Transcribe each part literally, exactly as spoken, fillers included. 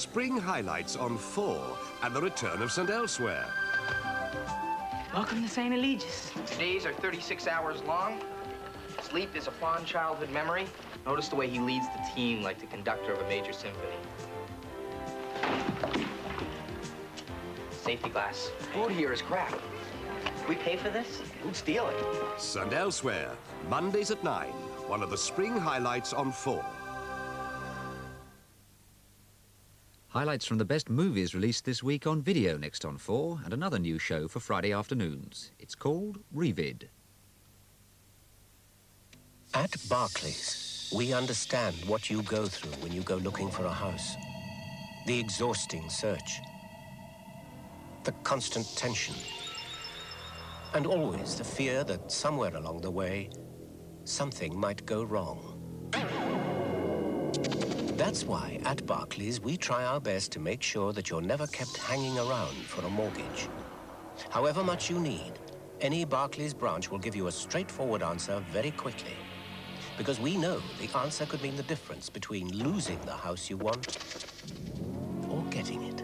Spring highlights on four and the return of Saint Elsewhere. Welcome to Saint Elegius. Today's are thirty-six hours long. Sleep is a fond childhood memory. Notice the way he leads the team like the conductor of a major symphony. Safety glass. Food here is crap. We pay for this? Who'd steal it? Saint Elsewhere, Mondays at nine, one of the spring highlights on four. Highlights from the best movies released this week on video next on four, and another new show for Friday afternoons. It's called Revid. At Barclays, we understand what you go through when you go looking for a house. The exhausting search. The constant tension. And always the fear that somewhere along the way, something might go wrong. That's why, at Barclays, we try our best to make sure that you're never kept hanging around for a mortgage. However much you need, any Barclays branch will give you a straightforward answer very quickly. Because we know the answer could mean the difference between losing the house you want or getting it.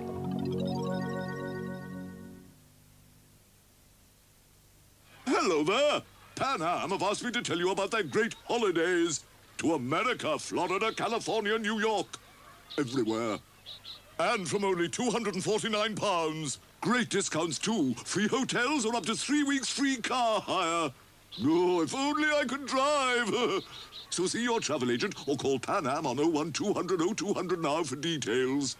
Hello there! Pan Am have asked me to tell you about their great holidays. To America, Florida, California, New York, everywhere. And from only two hundred and forty-nine pounds. Great discounts too. Free hotels or up to three weeks free car hire. No, oh, if only I could drive. So see your travel agent or call Pan Am on oh one two hundred oh two hundred now for details.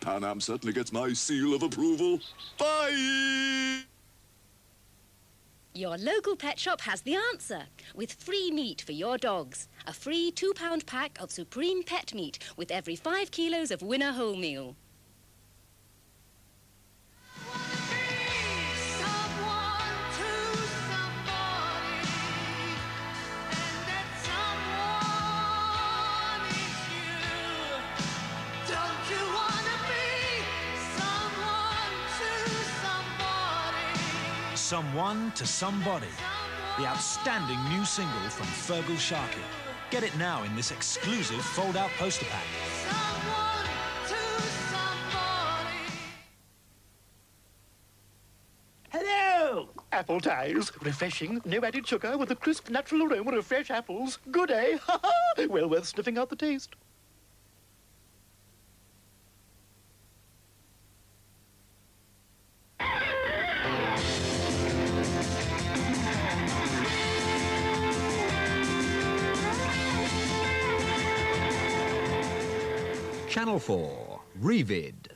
Pan Am certainly gets my seal of approval. Bye! Your local pet shop has the answer, with free meat for your dogs. A free two pound pack of supreme pet meat with every five kilos of winner wholemeal. Someone to Somebody, the outstanding new single from Fergal Sharkey. Get it now in this exclusive fold-out poster pack. Someone to Somebody. Hello! Appletise. Refreshing, no added sugar, with the crisp natural aroma of fresh apples. Good, eh? Well worth sniffing out the taste. Channel four, Revid.